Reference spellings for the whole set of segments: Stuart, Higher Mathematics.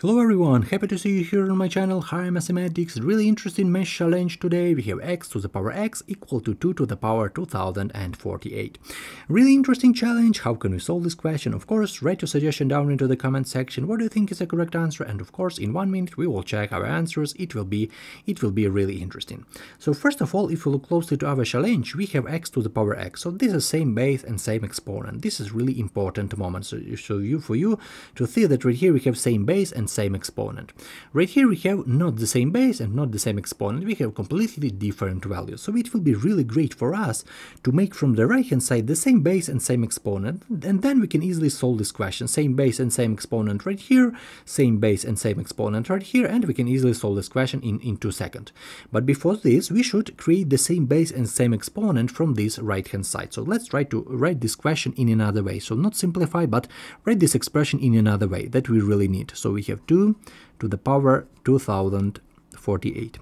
Hello everyone, happy to see you here on my channel Higher Mathematics. Really interesting math challenge today. We have x to the power x equal to 2 to the power 2048. Really interesting challenge. How can we solve this question? Of course, write your suggestion down into the comment section. What do you think is the correct answer? And of course, in 1 minute we will check our answers. It will be really interesting. So first of all, if you look closely to our challenge, we have x to the power x. So this is same base and same exponent. This is really important moment. So for you to see that right here we have same base and same exponent. Right here we have not the same base and not the same exponent, we have completely different values. So it will be really great for us to make from the right hand side the same base and same exponent, and then we can easily solve this question. Same base and same exponent right here, same base and same exponent right here, and we can easily solve this question in 2 seconds. But before this we should create the same base and same exponent from this right hand side. So let's try to write this question in another way. So not simplify, but write this expression in another way that we really need. So we have 2 to the power 2048.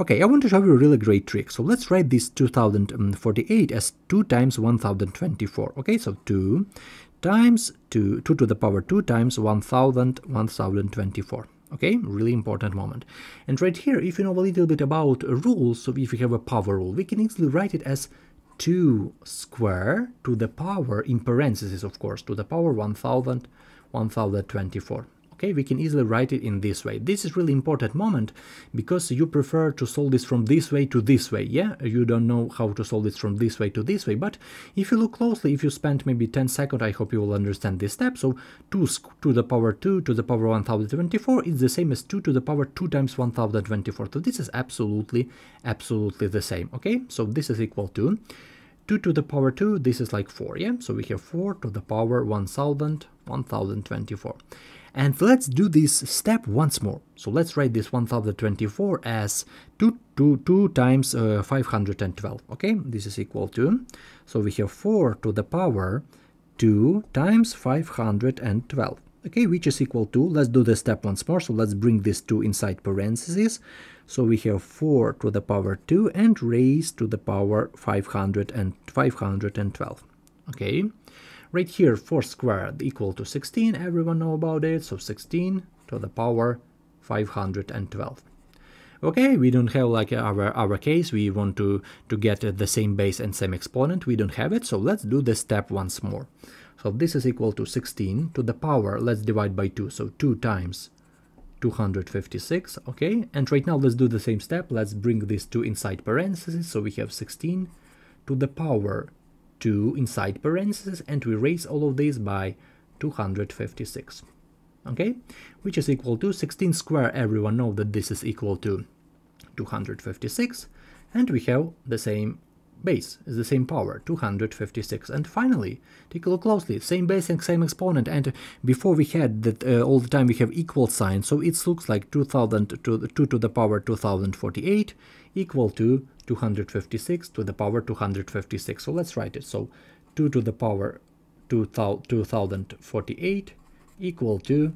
Okay, I want to show you a really great trick. So let's write this 2048 as 2 times 1024. Okay, so 2 times 2 to the power 2 times 1024. Okay, really important moment. And right here, if you know a little bit about rules, so if you have a power rule, we can easily write it as 2 square to the power, in parentheses of course, to the power 1024. Okay, we can easily write it in this way. This is really important moment because you prefer to solve this from this way to this way, yeah? You don't know how to solve this from this way to this way, but if you look closely, if you spend maybe 10 seconds, I hope you will understand this step. So 2 to the power 2 to the power 1024 is the same as 2 to the power 2 times 1024. So this is absolutely the same, okay? So this is equal to 2 to the power 2, this is like 4, yeah? So we have 4 to the power 1024. And let's do this step once more. So let's write this 1024 as 2 times 512, okay? This is equal to, so we have 4 to the power 2 times 512, okay? Which is equal to, let's do the step once more. So let's bring this 2 inside parentheses. So we have 4 to the power 2 and raised to the power 512, okay? Right here, 4 squared equal to 16, everyone know about it, so 16 to the power 512. Okay, we don't have like our case, we want to get the same base and same exponent, we don't have it, so let's do the step once more. So this is equal to 16 to the power, let's divide by 2, so 2 times 256, okay, and right now let's do the same step, let's bring this 2 inside parentheses, so we have 16 to the power 2 inside parentheses, and we raise all of these by 256, okay, which is equal to 16 square, everyone know that this is equal to 256, and we have the same base, is the same power, 256. And finally, take a look closely, same base and same exponent, and before we had that all the time we have equal sign, so it looks like 2 to the power 2048 equal to 256 to the power 256. So let's write it, so 2 to the power 2048 equal to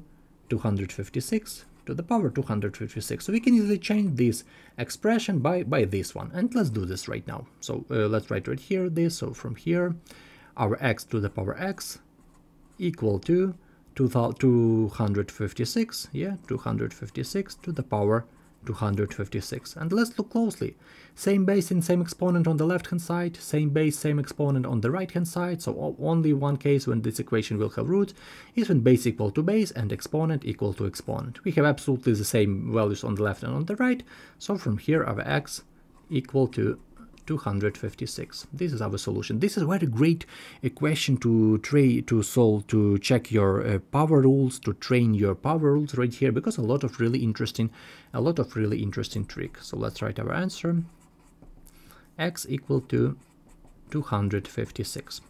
256 to the power 256. So we can easily change this expression by this one, and let's do this right now. So let's write right here this, so from here our x to the power x equal to 256, yeah, 256 to the power 256. And let's look closely, same base and same exponent on the left hand side, same base, same exponent on the right hand side, so only one case when this equation will have roots is when base equal to base and exponent equal to exponent. We have absolutely the same values on the left and on the right, so from here our x equal to 256. This is our solution. This is a very great question to try to solve, to check your power rules, to train your power rules right here, because a lot of really interesting tricks. So let's write our answer. X equal to 256.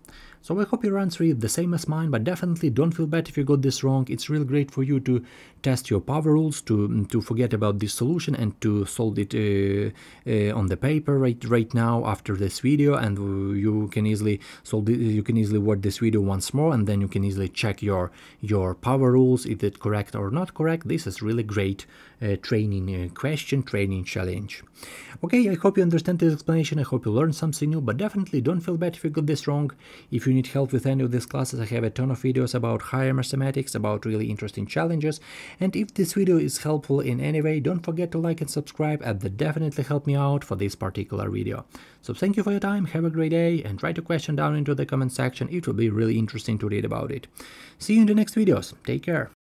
So I hope your answer is the same as mine, but definitely don't feel bad if you got this wrong. It's really great for you to test your power rules, to forget about this solution and to solve it on the paper right now after this video, and you can easily solve it, you can easily watch this video once more, and then you can easily check your power rules, is it correct or not correct. This is really great training challenge. Okay, I hope you understand this explanation, I hope you learned something new, but definitely don't feel bad if you got this wrong. If you you need help with any of these classes, I have a ton of videos about higher mathematics, about really interesting challenges. And if this video is helpful in any way, don't forget to like and subscribe, and that definitely helped me out for this particular video. So thank you for your time, have a great day, and write a question down into the comment section, it will be really interesting to read about it. See you in the next videos, take care!